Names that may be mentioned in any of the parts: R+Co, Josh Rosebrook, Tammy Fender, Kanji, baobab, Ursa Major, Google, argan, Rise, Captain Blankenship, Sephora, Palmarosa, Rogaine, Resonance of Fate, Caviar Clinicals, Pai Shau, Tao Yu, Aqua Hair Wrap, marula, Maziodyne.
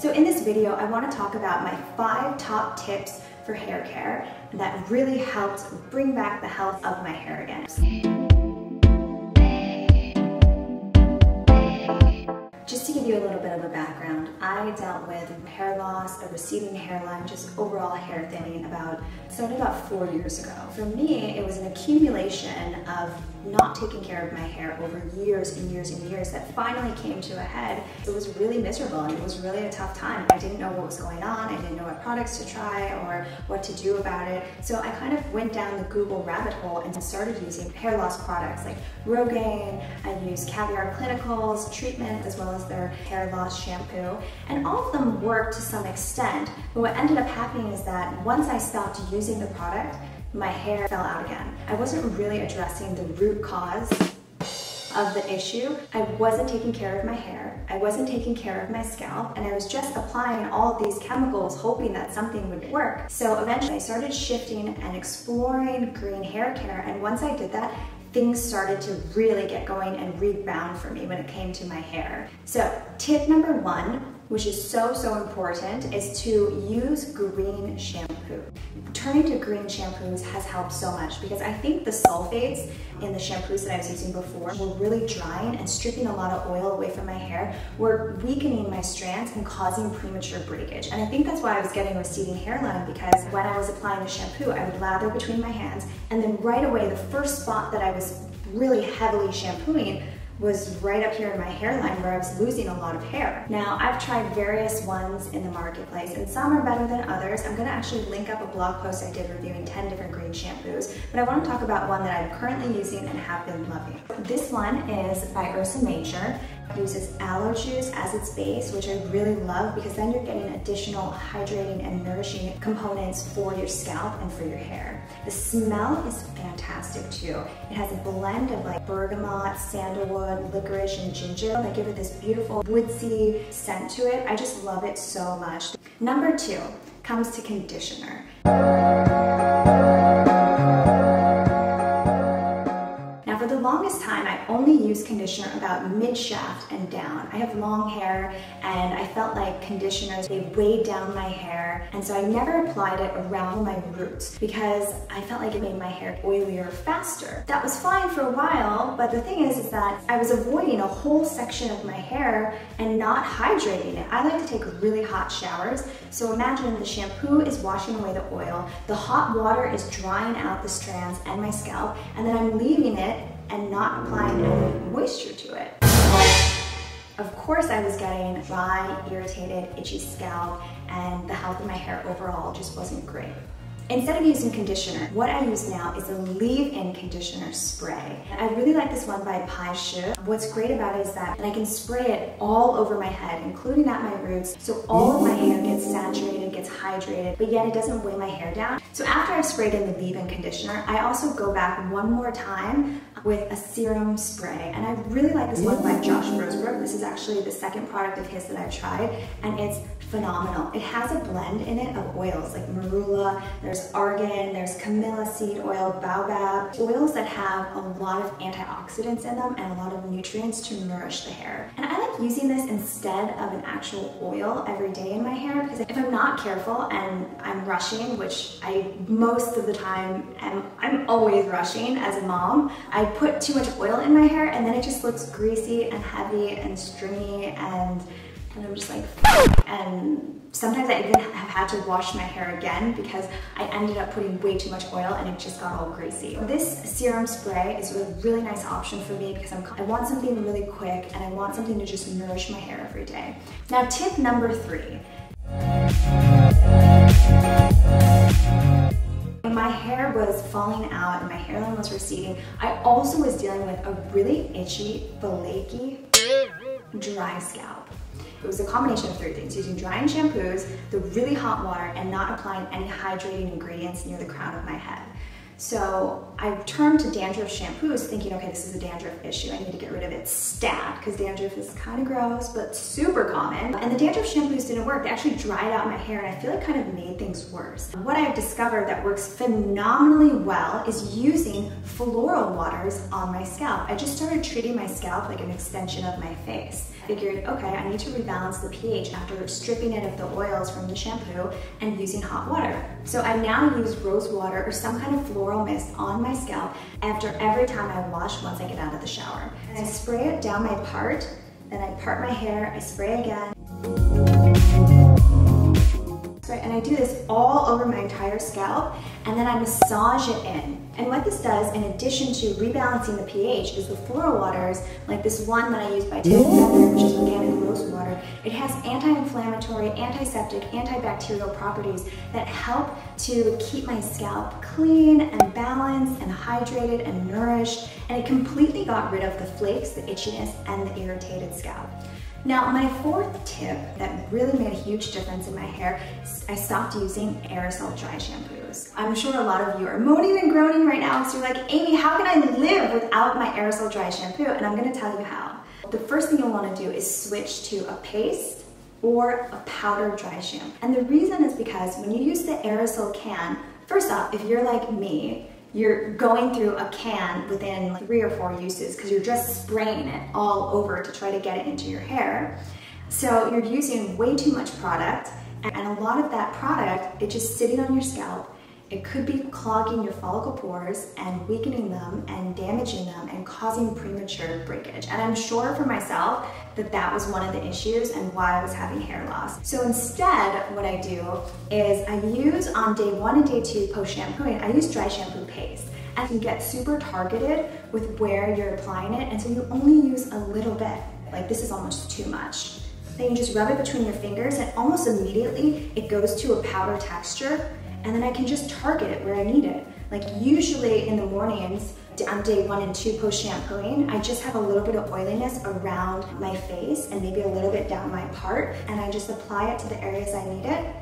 So in this video, I want to talk about my 5 top tips for hair care that really helped bring back the health of my hair again. Just to give you a little bit of a background, I dealt with hair loss, a receding hairline, just overall hair thinning about 4 years ago. For me, it was an accumulation of not taking care of my hair over years and years and years that finally came to a head. It was really miserable and it was really a tough time. I didn't know what was going on. I didn't know what products to try or what to do about it. So I kind of went down the Google rabbit hole and started using hair loss products like Rogaine. I used Caviar Clinicals, treatment, as well as their hair loss shampoo. And all of them worked to some extent. But what ended up happening is that once I stopped using the product, my hair fell out again. I wasn't really addressing the root cause of the issue. I wasn't taking care of my hair. I wasn't taking care of my scalp, and I was just applying all of these chemicals hoping that something would work. So eventually I started shifting and exploring green hair care, and once I did that, things started to really get going and rebound for me when it came to my hair. So tip number one, which is so important, is to use green shampoo. Turning to green shampoos has helped so much because I think the sulfates in the shampoos that I was using before were really drying and stripping a lot of oil away from my hair, were weakening my strands and causing premature breakage. And I think that's why I was getting a receding hairline, because when I was applying the shampoo, I would lather between my hands, and then right away, the first spot that I was really heavily shampooing was right up here in my hairline where I was losing a lot of hair. Now, I've tried various ones in the marketplace, and some are better than others. I'm gonna actually link up a blog post I did reviewing 10 different green shampoos, but I wanna talk about one that I'm currently using and have been loving. This one is by Ursa Major. It uses aloe juice as its base, which I really love because then you're getting additional hydrating and nourishing components for your scalp and for your hair. The smell is fantastic too. It has a blend of like bergamot, sandalwood, licorice, and ginger that give it this beautiful woodsy scent to it. I just love it so much. Number 2 comes to conditioner. Longest time I only used conditioner about mid-shaft and down. I have long hair, and I felt like conditioners, they weighed down my hair, and so I never applied it around my roots because I felt like it made my hair oilier faster. That was fine for a while, but the thing is that I was avoiding a whole section of my hair and not hydrating it. I like to take really hot showers, so imagine the shampoo is washing away the oil, the hot water is drying out the strands and my scalp, and then I'm leaving it and not applying any moisture to it. Of course I was getting dry, irritated, itchy scalp, and the health of my hair overall just wasn't great. Instead of using conditioner, what I use now is a leave-in conditioner spray. I really like this one by Pai Shau. What's great about it is that I can spray it all over my head, including at my roots, so all of my hair gets saturated, gets hydrated, but yet it doesn't weigh my hair down. So after I've sprayed in the leave-in conditioner, I also go back one more time with a serum spray, and I really like this one by Josh Rosebrook. This is actually the second product of his that I've tried, and it's phenomenal. It has a blend in it of oils like marula, there's argan, there's camilla seed oil, baobab, oils that have a lot of antioxidants in them and a lot of nutrients to nourish the hair. And I like using this instead of an actual oil every day in my hair, because if I'm not careful and I'm rushing, which I most of the time am, I'm always rushing as a mom, I put too much oil in my hair and then it just looks greasy and heavy and stringy, and I'm just like, and sometimes I even have had to wash my hair again because I ended up putting way too much oil and it just got all greasy. This serum spray is a really nice option for me because I want something really quick and I want something to just nourish my hair every day. Now, tip number 3. When my hair was falling out and my hairline was receding, I also was dealing with a really itchy, flaky, dry scalp. It was a combination of 3 things: using drying shampoos, the really hot water, and not applying any hydrating ingredients near the crown of my head. So I turned to dandruff shampoos thinking, okay, this is a dandruff issue, I need to get rid of it stat, because dandruff is kind of gross, but super common. And the dandruff shampoos didn't work. They actually dried out my hair, and I feel like kind of made things worse. What I've discovered that works phenomenally well is using floral waters on my scalp. I just started treating my scalp like an extension of my face. figured, okay, I need to rebalance the pH after stripping it of the oils from the shampoo and using hot water. So I now use rose water or some kind of floral mist on my scalp after every time I wash once I get out of the shower. And I spray it down my part, then I part my hair, I spray again. And I do this all over my entire scalp, and then I massage it in. And what this does, in addition to rebalancing the pH, is the floral waters, like this one that I use by Tammy Fender, which is organic rose water, it has anti-inflammatory, antiseptic, antibacterial properties that help to keep my scalp clean and balanced and hydrated and nourished, and it completely got rid of the flakes, the itchiness, and the irritated scalp. Now, my fourth tip that really made a huge difference in my hair is I stopped using aerosol dry shampoos. I'm sure a lot of you are moaning and groaning right now because you're like, Amy, how can I live without my aerosol dry shampoo? And I'm going to tell you how. The first thing you'll want to do is switch to a paste or a powder dry shampoo. And the reason is because when you use the aerosol can, first off, if you're like me, you're going through a can within like 3 or 4 uses because you're just spraying it all over to try to get it into your hair. So you're using way too much product, and a lot of that product, it's just sitting on your scalp. It could be clogging your follicle pores and weakening them and damaging them and causing premature breakage. And I'm sure for myself that that was one of the issues and why I was having hair loss. So instead, what I do is I use on day 1 and day 2 post-shampooing, I use dry shampoo paste. And you get super targeted with where you're applying it, and so you only use a little bit. Like, this is almost too much. Then you just rub it between your fingers, and almost immediately it goes to a powder texture. And then I can just target it where I need it. Like, usually in the mornings, on day 1 and 2 post-shampooing, I just have a little bit of oiliness around my face and maybe a little bit down my part, and I just apply it to the areas I need it,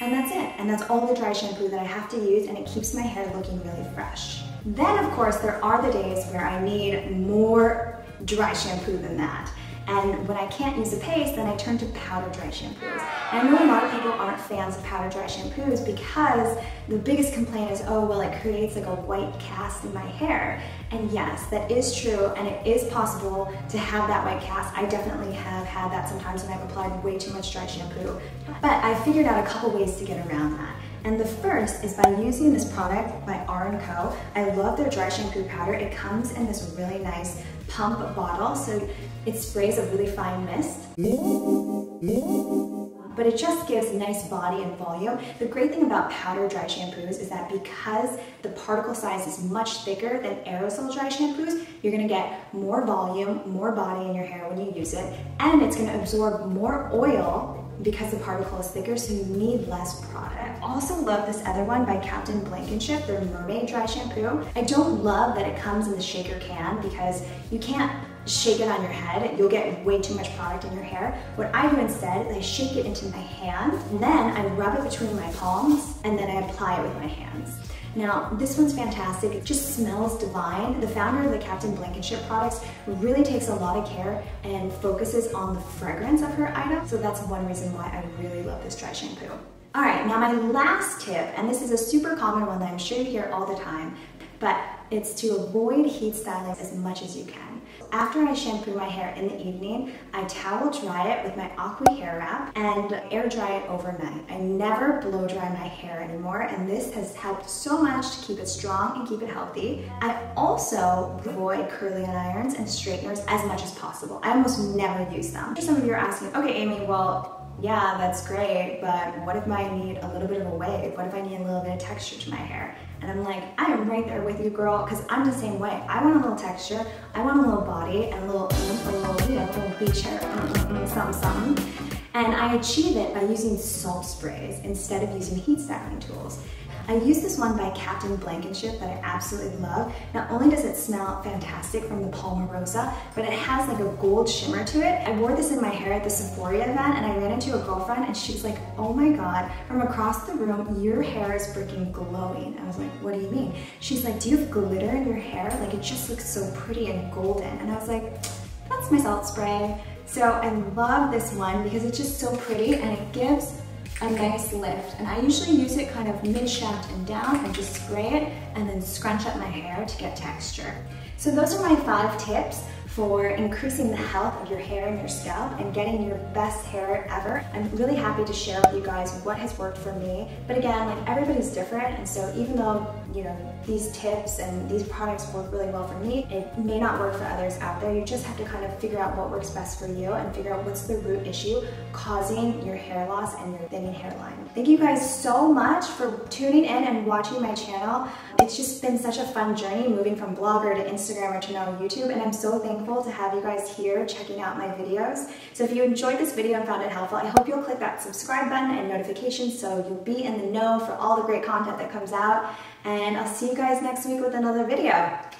and that's it. And that's all the dry shampoo that I have to use, and it keeps my hair looking really fresh. Then, of course, there are the days where I need more dry shampoo than that. And when I can't use a paste, then I turn to powder dry shampoos. And I know a lot of people aren't fans of powder dry shampoos because the biggest complaint is, oh, well, it creates like a white cast in my hair. And yes, that is true, and it is possible to have that white cast. I definitely have had that sometimes when I've applied way too much dry shampoo. But I figured out a couple ways to get around that. And the first is by using this product by R+Co. I love their dry shampoo powder. It comes in this really nice pump bottle, so it sprays a really fine mist. But it just gives nice body and volume. The great thing about powder dry shampoos is that because the particle size is much thicker than aerosol dry shampoos, you're gonna get more volume, more body in your hair when you use it, and it's gonna absorb more oil because the particle is thicker, so you need less product. I also love this other one by Captain Blankenship, their Mermaid Dry Shampoo. I don't love that it comes in the shaker can because you can't shake it on your head. You'll get way too much product in your hair. What I do instead is I shake it into my hand, and then I rub it between my palms, and then I apply it with my hands. Now, this one's fantastic. It just smells divine. The founder of the Captain Blankenship products really takes a lot of care and focuses on the fragrance of her item. So that's one reason why I really love this dry shampoo. All right, now my last tip, and this is a super common one that I'm sure you hear all the time, but it's to avoid heat styling as much as you can. After I shampoo my hair in the evening, I towel dry it with my Aqua Hair Wrap and air dry it overnight. I never blow dry my hair anymore, and this has helped so much to keep it strong and keep it healthy. I also avoid curling irons and straighteners as much as possible. I almost never use them. Some of you are asking, okay, Amy, well, yeah, that's great, but what if I need a little bit of a wave? What if I need a little bit of texture to my hair? And I'm like, I am right there with you, girl, because I'm the same way. I want a little texture, I want a little body, and a little you know, little beach hair, something. And I achieve it by using salt sprays instead of using heat styling tools. I use this one by Captain Blankenship that I absolutely love. Not only does it smell fantastic from the Palmarosa, but it has like a gold shimmer to it. I wore this in my hair at the Sephora event, and I ran into a girlfriend, and she was like, oh my God, from across the room, your hair is freaking glowing. I was like, what do you mean? She's like, do you have glitter in your hair? Like, it just looks so pretty and golden. And I was like, that's my salt spray. So I love this one because it's just so pretty, and it gives a nice lift, and I usually use it kind of mid-shaft and down, and just spray it and then scrunch up my hair to get texture. So those are my 5 tips for increasing the health of your hair and your scalp and getting your best hair ever. I'm really happy to share with you guys what has worked for me. But again, like, everybody's different, and so even though, you know, these tips and these products work really well for me, it may not work for others out there. You just have to kind of figure out what works best for you and figure out what's the root issue causing your hair loss and your thinning hairline. Thank you guys so much for tuning in and watching my channel. It's just been such a fun journey moving from blogger to Instagrammer to now YouTube, and I'm so thankful to have you guys here checking out my videos. So if you enjoyed this video and found it helpful, I hope you'll click that subscribe button and notifications so you'll be in the know for all the great content that comes out. And I'll see you guys next week with another video.